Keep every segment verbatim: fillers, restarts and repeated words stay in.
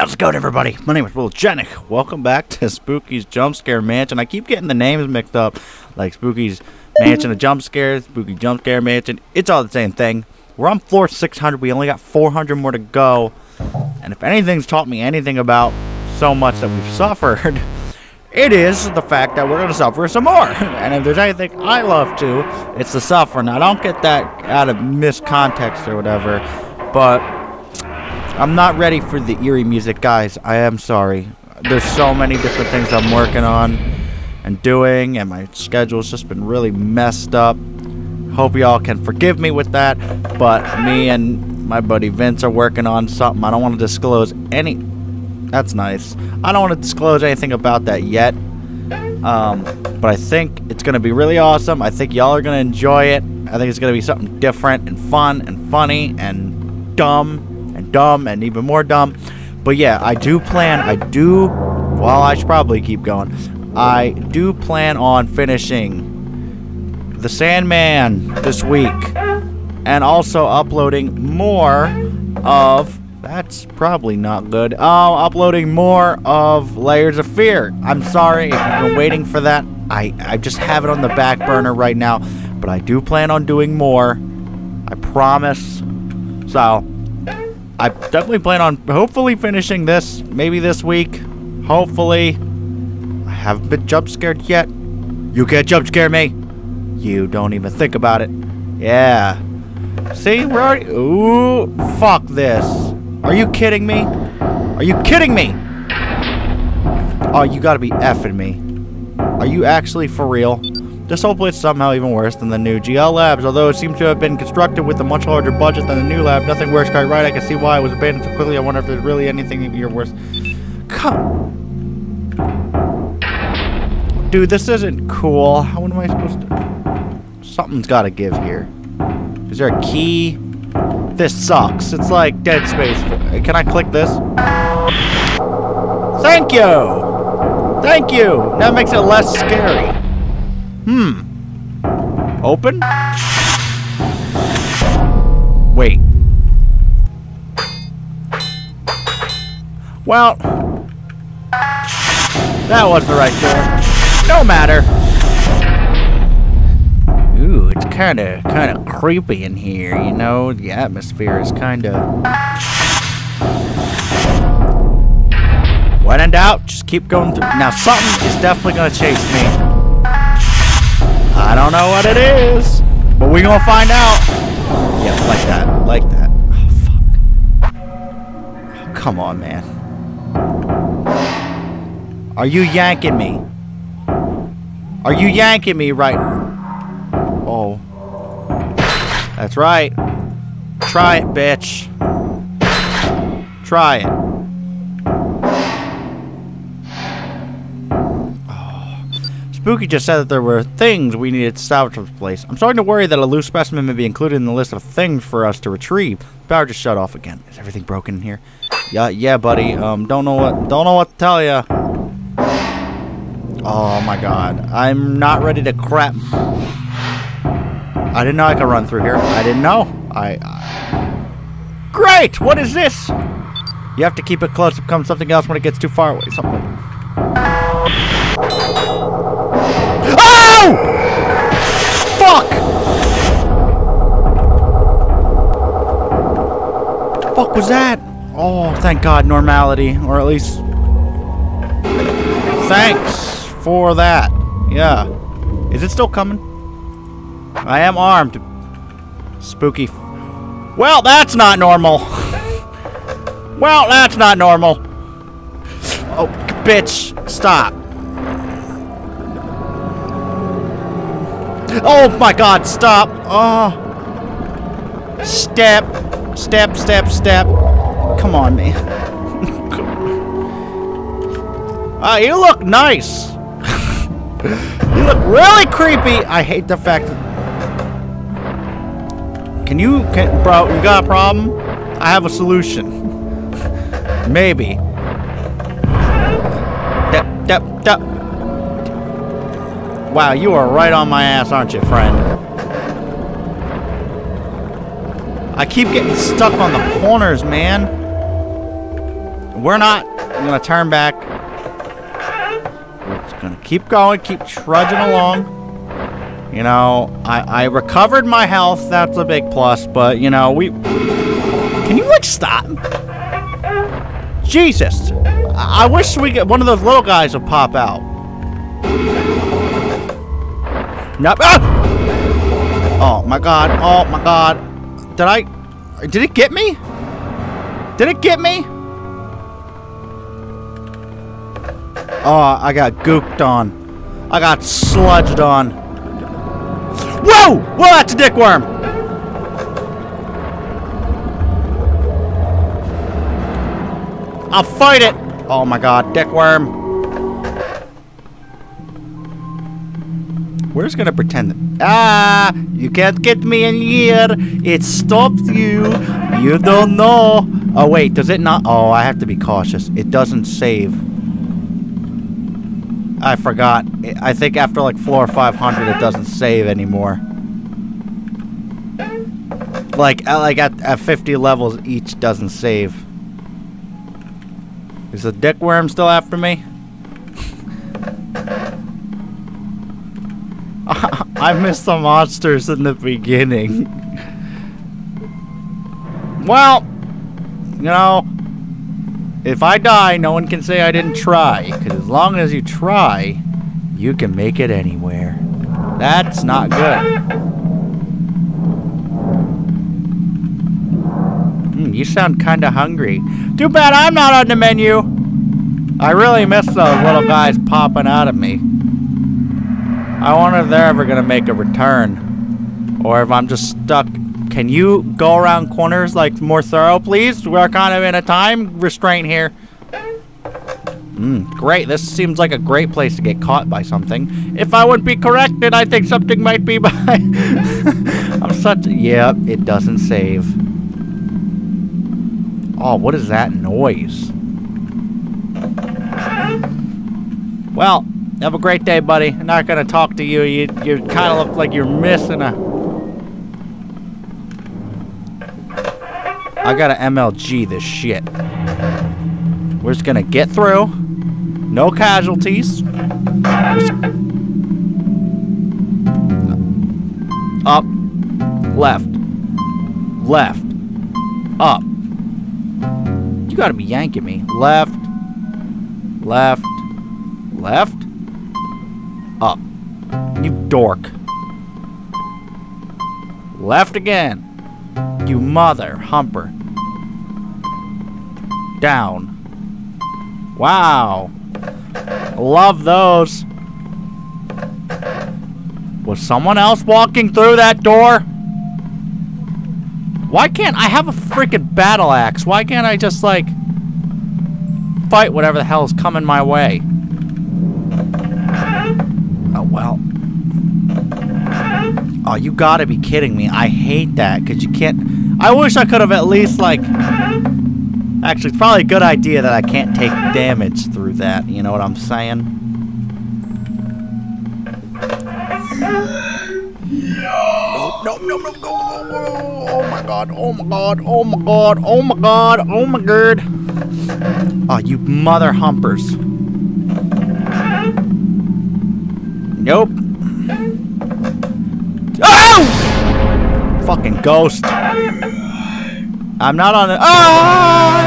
how's it going, everybody? My name is Will Jenick. Welcome back to Spooky's Jump Scare Mansion. I keep getting the names mixed up, like Spooky's Mansion of Jump Scares, Spooky Jump Scare Mansion. It's all the same thing. We're on floor six hundred. We only got four hundred more to go. And if anything's taught me anything about so much that we've suffered, it is the fact that we're going to suffer some more. And if there's anything I love to, it's the suffering. I don't get that out of miscontext or whatever, but I'm not ready for the eerie music, guys. I am sorry. There's so many different things I'm working on and doing, and my schedule's just been really messed up. Hope y'all can forgive me with that, but me and my buddy Vince are working on something. I don't want to disclose any... That's nice. I don't want to disclose anything about that yet, um, but I think it's going to be really awesome. I think y'all are going to enjoy it. I think it's going to be something different and fun and funny and dumb. And dumb and even more dumb. But yeah, I do plan, I do, well, I should probably keep going. I do plan on finishing The Sandman this week, and also uploading more of, that's probably not good, oh, uploading more of Layers of Fear. I'm sorry if you've been waiting for that. I, I just have it on the back burner right now, but I do plan on doing more, I promise. So I definitely plan on hopefully finishing this, maybe this week. Hopefully. I haven't been jump scared yet. You can't jump scare me. You don't even think about it. Yeah. See, we're already... Ooh, fuck this. Are you kidding me? Are you kidding me? Oh, you gotta be effing me. Are you actually for real? This whole place is somehow even worse than the new G L Labs, although it seems to have been constructed with a much larger budget than the new lab. Nothing works quite right. I can see why it was abandoned so quickly. I wonder if there's really anything here worse. Come. Dude, this isn't cool. How am I supposed to... Something's got to give here. Is there a key? This sucks. It's like Dead Space. Can I click this? Thank you! Thank you! That makes it less scary. Hmm. Open? Wait. Well, that was the right door. No matter. Ooh, it's kind of kind of creepy in here, you know? The atmosphere is kind of... When in doubt, just keep going through. Now, something is definitely going to chase me. I don't know what it is, but we're gonna find out. Yeah, like that, like that. Oh, fuck. Come on, man. Are you yanking me? Are you yanking me right? Oh. That's right. Try it, bitch. Try it. Spooky just said that there were things we needed to salvage from this place. I'm starting to worry that a loose specimen may be included in the list of things for us to retrieve. Power just shut off again. Is everything broken in here? Yeah, yeah, buddy. Um, don't know what, don't know what to tell ya. Oh my God, I'm not ready to crap. I didn't know I could run through here. I didn't know. I. I... Great. What is this? You have to keep it close. It becomes something else when it gets too far away. Something. Oh! Fuck! The fuck was that? Oh, thank God, normality. Or at least... Thanks for that. Yeah. Is it still coming? I am armed. Spooky. Well, that's not normal. Well, that's not normal. Oh, bitch. Stop. Oh my God, stop! Oh. Step, step, step, step. Come on, man. Ah, uh, you look nice. You look really creepy. I hate the fact that... Can you, can, bro, you got a problem? I have a solution. Maybe. Step, step, step. Wow, you are right on my ass, aren't you, friend? I keep getting stuck on the corners, man. We're not. I'm gonna turn back. We're just gonna keep going, keep trudging along. You know, I, I recovered my health. That's a big plus, but, you know, we... Can you, like, stop? Jesus. I, I wish we could... One of those little guys would pop out. No. Ah! Oh, my God. Oh, my God. Did I... Did it get me? Did it get me? Oh, I got gooked on. I got sludged on. Whoa! Well, that's a dickworm! I'll fight it! Oh my God, dickworm. We're just gonna pretend that- Ah! You can't get me in here! It stopped you! You don't know! Oh wait, does it not- Oh, I have to be cautious. It doesn't save. I forgot. I think after like floor five hundred, it doesn't save anymore. Like, like at, at fifty levels, each doesn't save. Is the dickworm still after me? I missed the monsters in the beginning. Well, you know... If I die, no one can say I didn't try. Because as long as you try, you can make it anywhere. That's not good. Mm, you sound kind of hungry. Too bad I'm not on the menu. I really miss those little guys popping out of me. I wonder if they're ever going to make a return. Or if I'm just stuck. Can you go around corners, like, more thorough, please? We're kind of in a time restraint here. Mm, great. This seems like a great place to get caught by something. If I would be corrected, I think something might be by... I'm such... Yep, yeah, it doesn't save. Oh, what is that noise? Well, have a great day, buddy. I'm not going to talk to you. You, you kind of look like you're missing a... I gotta M L G this shit. We're just gonna get through. No casualties. Just... Up. Left. Left. Up. You gotta be yanking me. Left. Left. Left. Up. You dork. Left again. You mother humper. Down. Wow. Love those. Was someone else walking through that door? Why can't I have a freaking battle axe? Why can't I just, like, fight whatever the hell is coming my way? Oh, well. Oh, you gotta be kidding me. I hate that, because you can't... I wish I could have at least, like... Actually, it's probably a good idea that I can't take damage through that. You know what I'm saying? No, no, no, no, no, no. Oh, my God. Oh, my God. Oh, my God. Oh, my God. Oh, my God. Oh, you mother humpers. Nope. Oh! Fucking ghost. I'm not on it. Ah!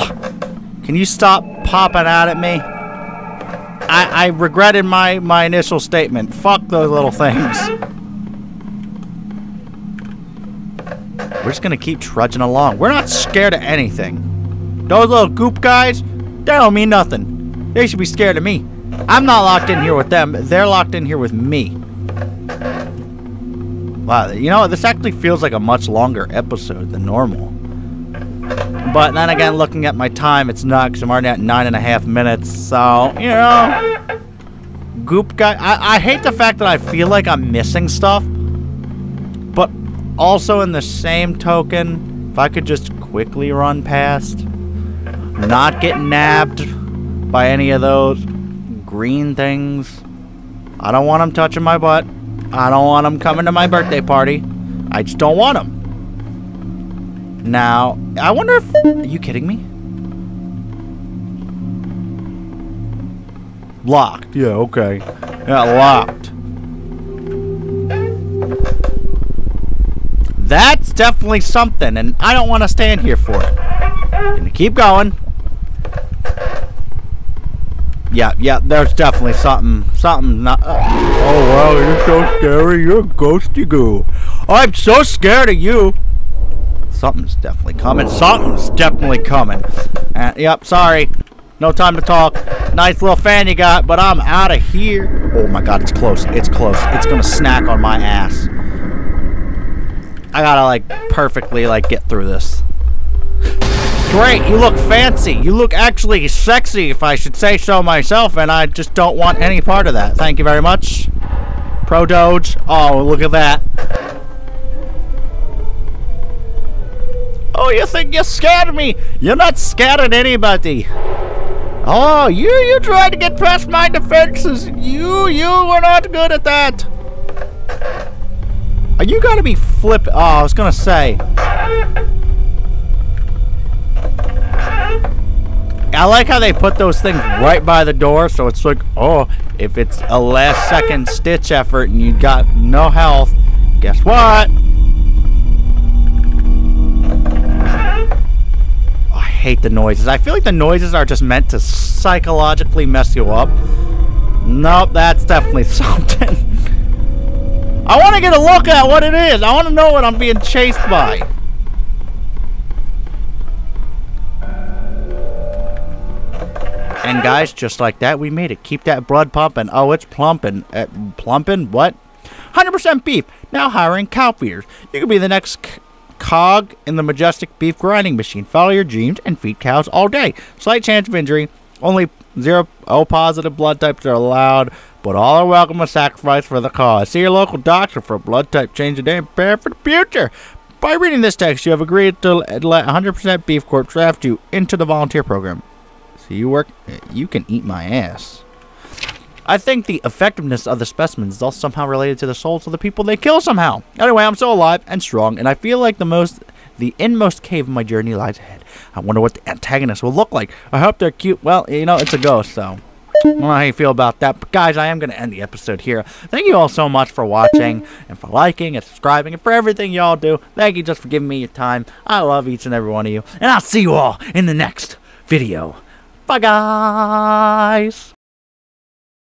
Ah! Can you stop popping out at me? I, I regretted my, my initial statement. Fuck those little things. We're just gonna keep trudging along. We're not scared of anything. Those little goop guys, they don't mean nothing. They should be scared of me. I'm not locked in here with them. They're locked in here with me. Wow, you know, this actually feels like a much longer episode than normal. But then again, looking at my time, it's not, because I'm already at nine and a half minutes, so, you know. Goop guy. I, I hate the fact that I feel like I'm missing stuff. But also in the same token, if I could just quickly run past, not get nabbed by any of those green things. I don't want them touching my butt. I don't want them coming to my birthday party. I just don't want them. Now, I wonder if... Are you kidding me? Locked. Yeah, okay. Yeah, locked. That's definitely something, and I don't want to stand here for it. Gonna keep going. Yeah, yeah, there's definitely something, something not... Uh. Oh, wow, you're so scary. You're a ghosty goo. I'm so scared of you. Something's definitely coming. Something's definitely coming. Uh, yep, sorry. No time to talk. Nice little fan you got, but I'm out of here. Oh, my God, it's close. It's close. It's going to snack on my ass. I got to, like, perfectly, like, get through this. Great, you look fancy. You look actually sexy, if I should say so myself, and I just don't want any part of that. Thank you very much. Pro Doge. Oh, look at that. Oh, you think you scared me? You're not scared at anybody. Oh, you you tried to get past my defenses. You you were not good at that. Are you gonna be flipping? Oh, I was gonna say. I like how they put those things right by the door, so it's like, oh, if it's a last second stitch effort and you got no health, guess what? Oh, I hate the noises. I feel like the noises are just meant to psychologically mess you up. Nope, that's definitely something. I want to get a look at what it is. I want to know what I'm being chased by. And guys, just like that, we made it. Keep that blood pumping. Oh, it's plumping. Uh, plumping? What? one hundred percent Beef. Now hiring cow feeders. You can be the next c cog in the majestic beef grinding machine. Follow your dreams and feed cows all day. Slight chance of injury. Only zero O positive blood types are allowed, but all are welcome to sacrifice for the cause. See your local doctor for a blood type change today and prepare for the future. By reading this text, you have agreed to let one hundred percent Beef Corp draft you into the volunteer program. You work, you can eat my ass. I think the effectiveness of the specimens is also somehow related to the souls of the people they kill somehow. Anyway, I'm still alive and strong, and I feel like the most, the inmost cave of my journey lies ahead. I wonder what the antagonist will look like. I hope they're cute. Well, you know, it's a ghost, so. I don't know how you feel about that, but guys, I am going to end the episode here. Thank you all so much for watching, and for liking, and subscribing, and for everything y'all do. Thank you just for giving me your time. I love each and every one of you, and I'll see you all in the next video. Bye, guys.